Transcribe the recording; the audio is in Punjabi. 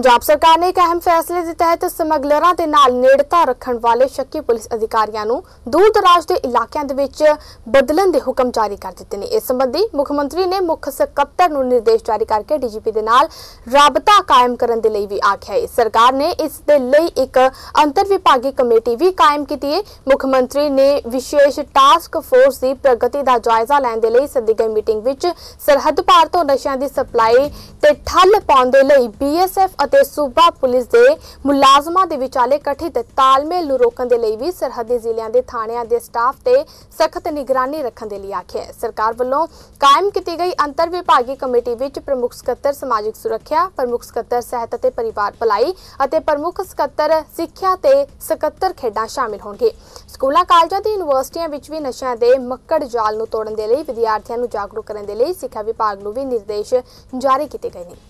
पंजाब सरकार ने एक अहम फैसले के तहत ਸਮਗਲਰਾਂ ਦੇ ਨਾਲ ਨੇੜਤਾ ਰੱਖਣ ਵਾਲੇ ਸ਼ੱਕੀ ਪੁਲਿਸ ਅਧਿਕਾਰੀਆਂ ਨੂੰ ਦੂਰ ਦਰਾਜ ਦੇ ਇਲਾਕਿਆਂ ਦੇ ਵਿੱਚ ਬਦਲਣ ਦੇ ਹੁਕਮ ਜਾਰੀ ਕਰ ਦਿੱਤੇ ਨੇ। ਇਸ ਸੰਬੰਧੀ ਮੁੱਖ ਮੰਤਰੀ ਨੇ ਮੁੱਖ ਸਕੱਤਰ ਨੂੰ ਨਿਰਦੇਸ਼ ਜਾਰੀ ਕਰਕੇ ਡੀਜੀਪੀ ਦੇ ਨਾਲ ਰਾਬਤਾ ਕਾਇਮ ਕਰਨ ਦੇ ਲਈ ਵੀ ਆਖਿਆ ਹੈ। ਸਰਕਾਰ ਨੇ ਇਸ ਦੇ ਲਈ ਇੱਕ ਅੰਤਰ ਵਿਭਾਗੀ ਕਮੇਟੀ ਵੀ ਕਾਇਮ ਕੀਤੀ ਹੈ। ਮੁੱਖ ਮੰਤਰੀ ਨੇ ਵਿਸ਼ੇਸ਼ ਟਾਸਕ ਫੋਰਸ ਦੀ ਪ੍ਰਗਤੀ ਦਾ ਜਾਇਜ਼ਾ ਲੈਣ ਦੇ ਲਈ ਸੱਦੀ ਗਈ ਮੀਟਿੰਗ ਵਿੱਚ ਸਰਹੱਦ ਪਾਰ ਤੋਂ ਨਸ਼ਿਆਂ ਦੀ ਸਪਲਾਈ ਤੇ ਠੱਲ ਪਾਉਣ ਦੇ ਲਈ BSF ਅਤੇ ਸੂਬਾ ਪੁਲਿਸ ਦੇ ਮੁਲਾਜ਼ਮਾਂ ਦੇ ਵਿਚਾਲੇ ਕਠਿਤ ਤਾਲਮੇਲ ਨੂੰ ਰੋਕਣ ਦੇ ਲਈ ਵੀ ਸਰਹੱਦੀ ਜ਼ਿਲ੍ਹਿਆਂ ਦੇ ਥਾਣਿਆਂ ਦੇ ਸਟਾਫ ਤੇ ਸਖਤ ਨਿਗਰਾਨੀ ਰੱਖਣ ਦੇ ਲਈ ਆਖਿਆ ਹੈ। ਸਰਕਾਰ ਵੱਲੋਂ ਕਾਇਮ ਕੀਤੀ ਗਈ ਅੰਤਰ ਵਿਭਾਗੀ ਕਮੇਟੀ ਵਿੱਚ ਪ੍ਰਮੁੱਖ ਸਕੱਤਰ ਸਮਾਜਿਕ ਸੁਰੱਖਿਆ, ਪ੍ਰਮੁੱਖ ਸਕੱਤਰ ਸਿਹਤ ਅਤੇ ਪਰਿਵਾਰ ਭਲਾਈ ਅਤੇ ਪ੍ਰਮੁੱਖ ਸਕੱਤਰ ਸਿੱਖਿਆ ਤੇ ਸਕੱਤਰ ਖੇਡਾਂ ਸ਼ਾਮਿਲ ਹੋਣਗੇ। ਸਕੂਲਾਂ, ਕਾਲਜਾਂ ਤੇ ਯੂਨੀਵਰਸਿਟੀਆਂ ਵਿੱਚ ਵੀ ਨਸ਼ਿਆਂ ਦੇ ਮੱਕੜ ਜਾਲ ਨੂੰ ਤੋੜਨ ਦੇ ਲਈ ਵਿਦਿਆਰਥੀਆਂ ਨੂੰ ਜਾਗਰੂਕ ਕਰਨ ਦੇ ਲਈ ਸਿੱਖਿਆ ਵਿਭਾਗ ਨੂੰ ਵੀ ਨਿਰਦੇਸ਼ ਜਾਰੀ ਕੀਤੇ ਗਏ ਨੇ।